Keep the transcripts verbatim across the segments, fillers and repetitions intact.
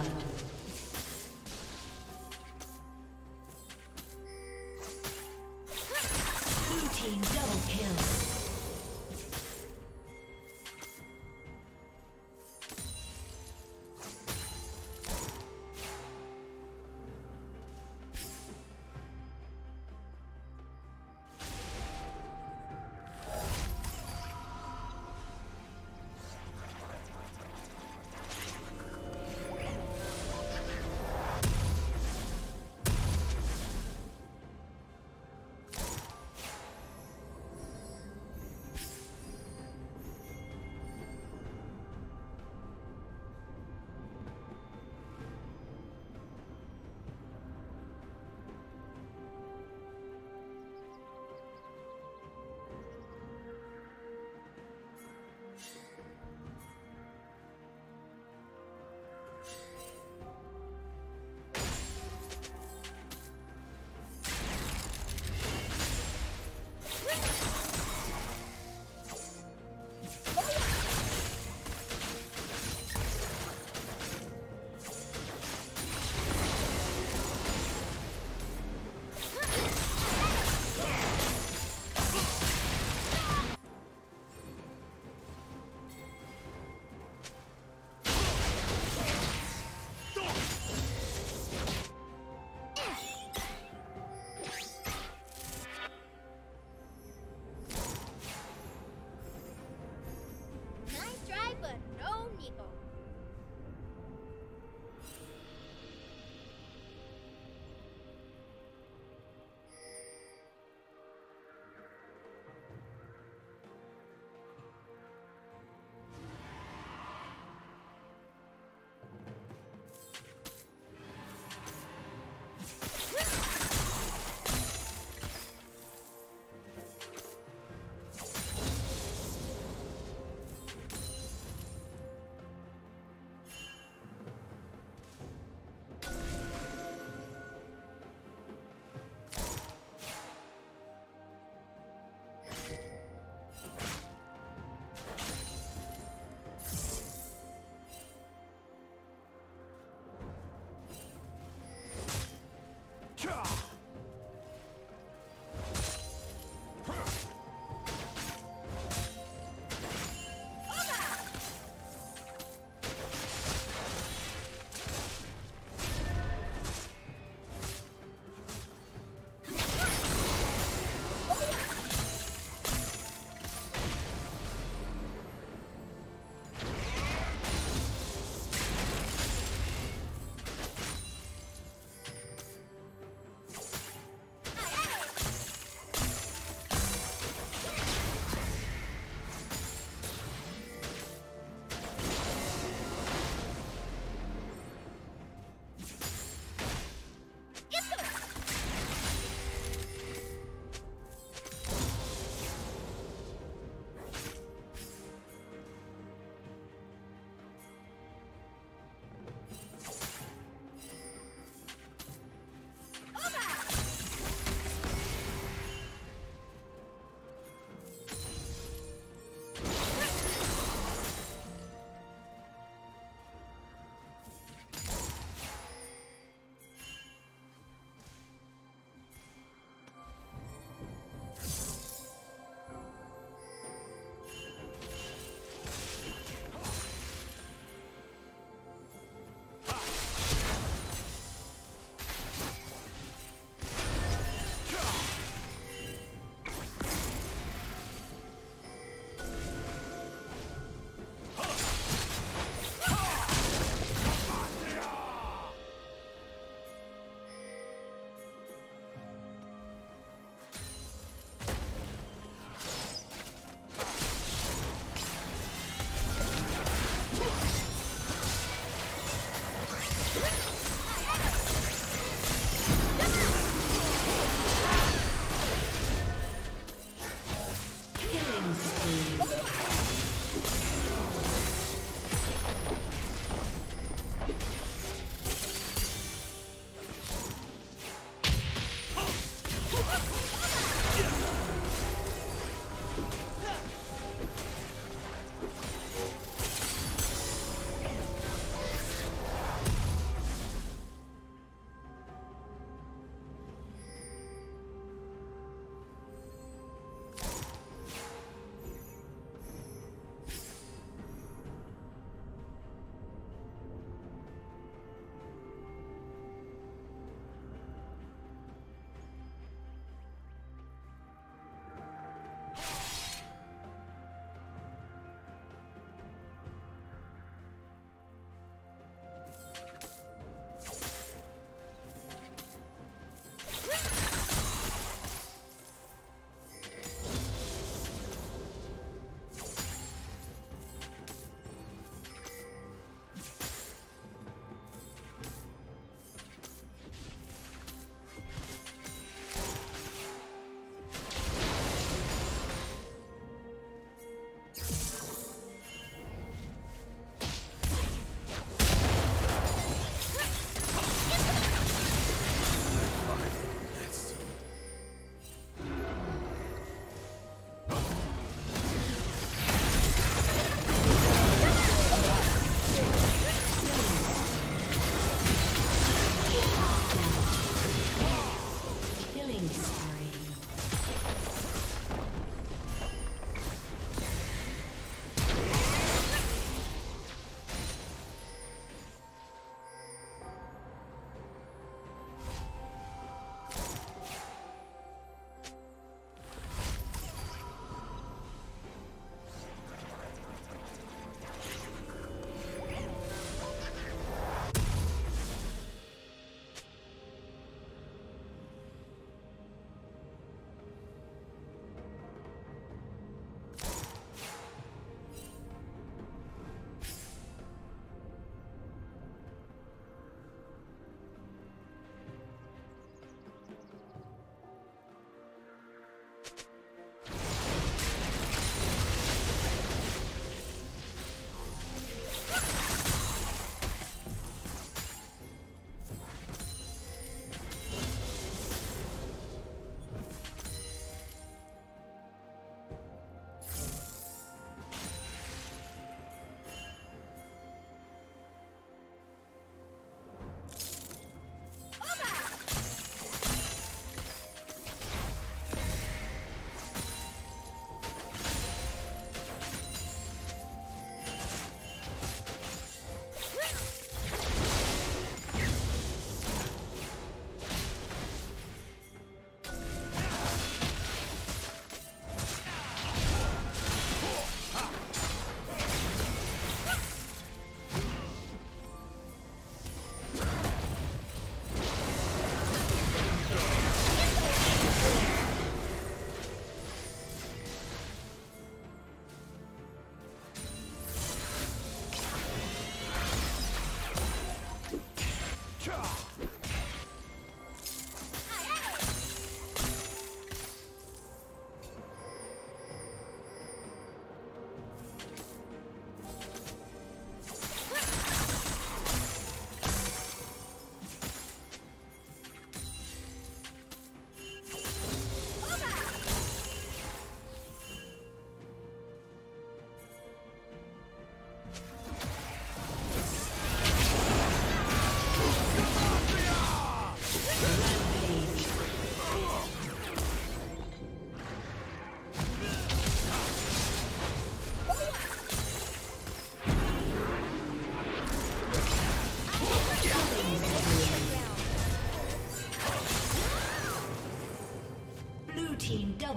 blood.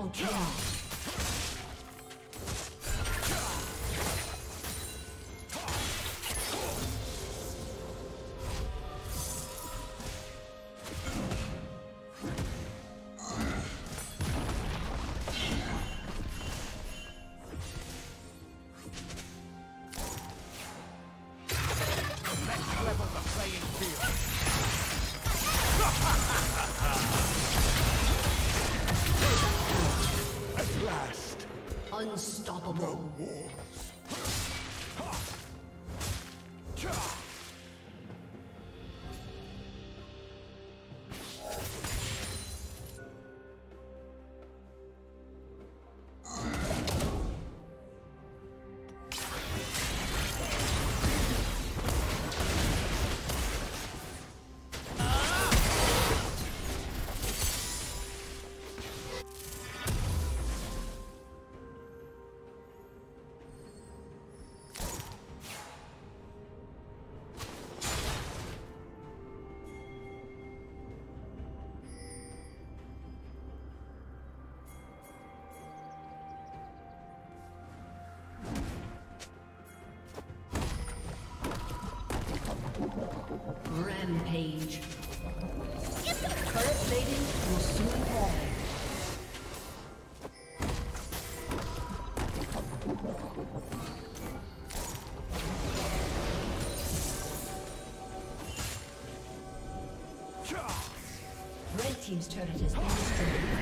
Double kill. Unstoppable. Rampage. Current plating will soon fall. Red team's turret has been destroyed.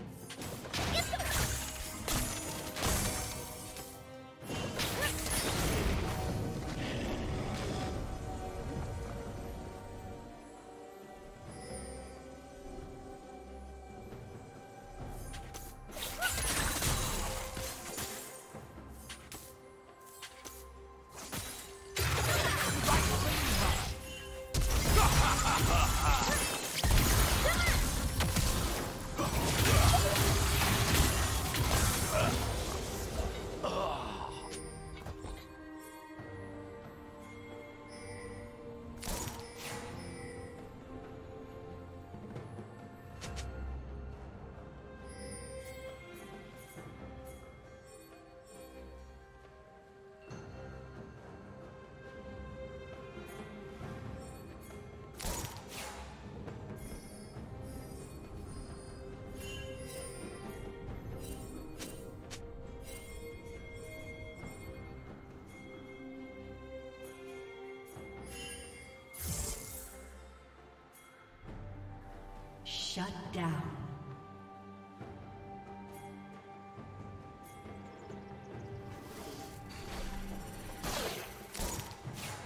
Shut down.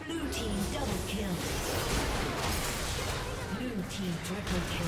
Blue team double kill. Blue team Triple kill.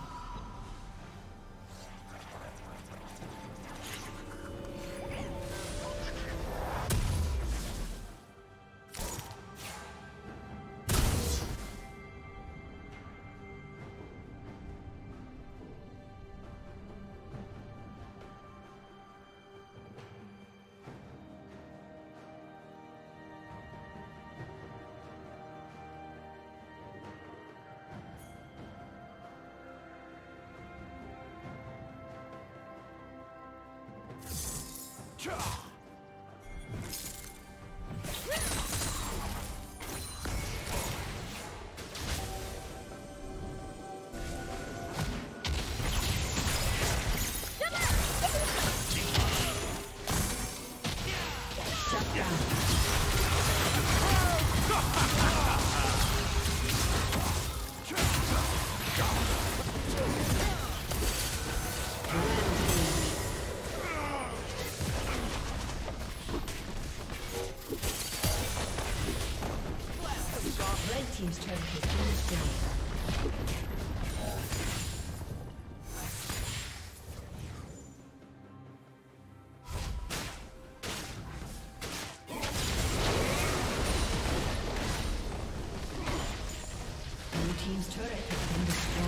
Cha! Team's turret has been destroyed. Blue team's turret has been destroyed.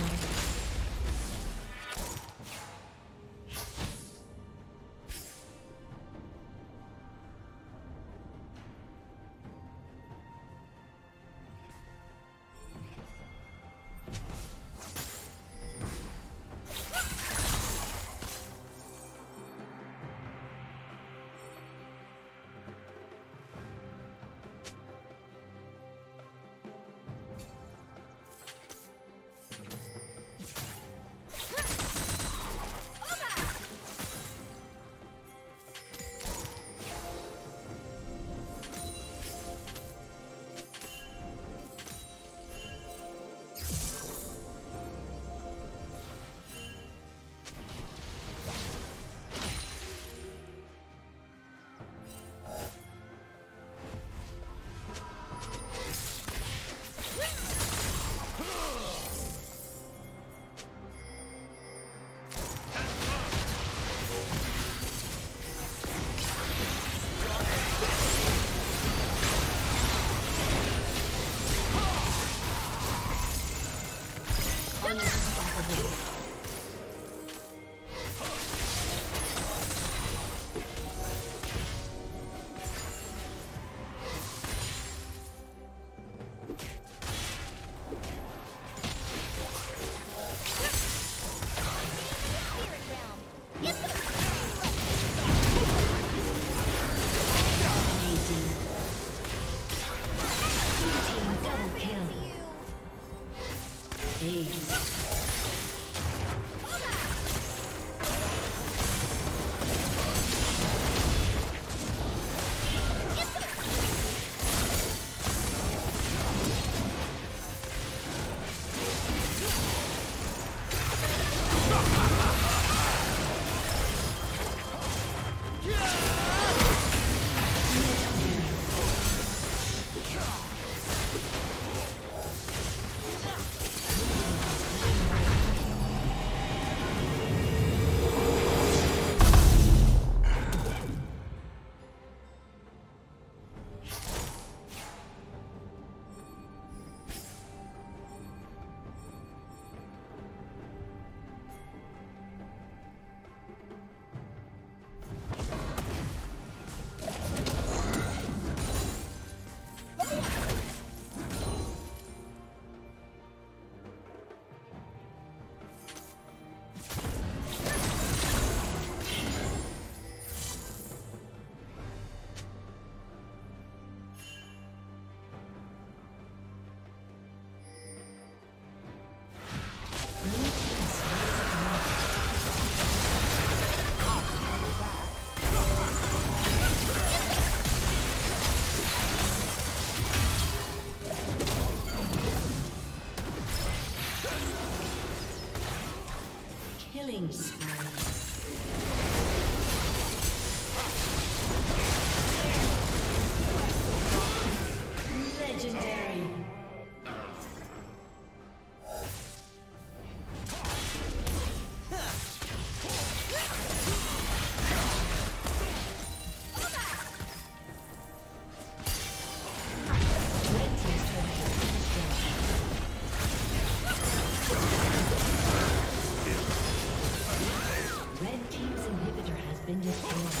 team's inhibitor has been destroyed.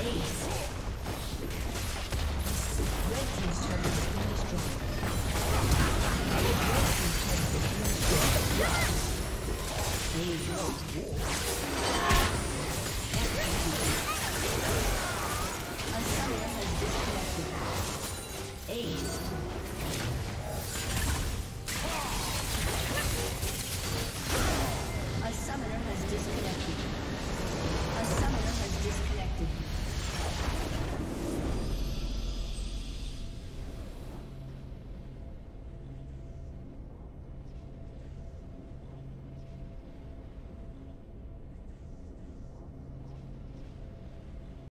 Ace. Red team's turret has been destroyed. Red team's turret has been destroyed. Ace. A summoner has disconnected. Ace.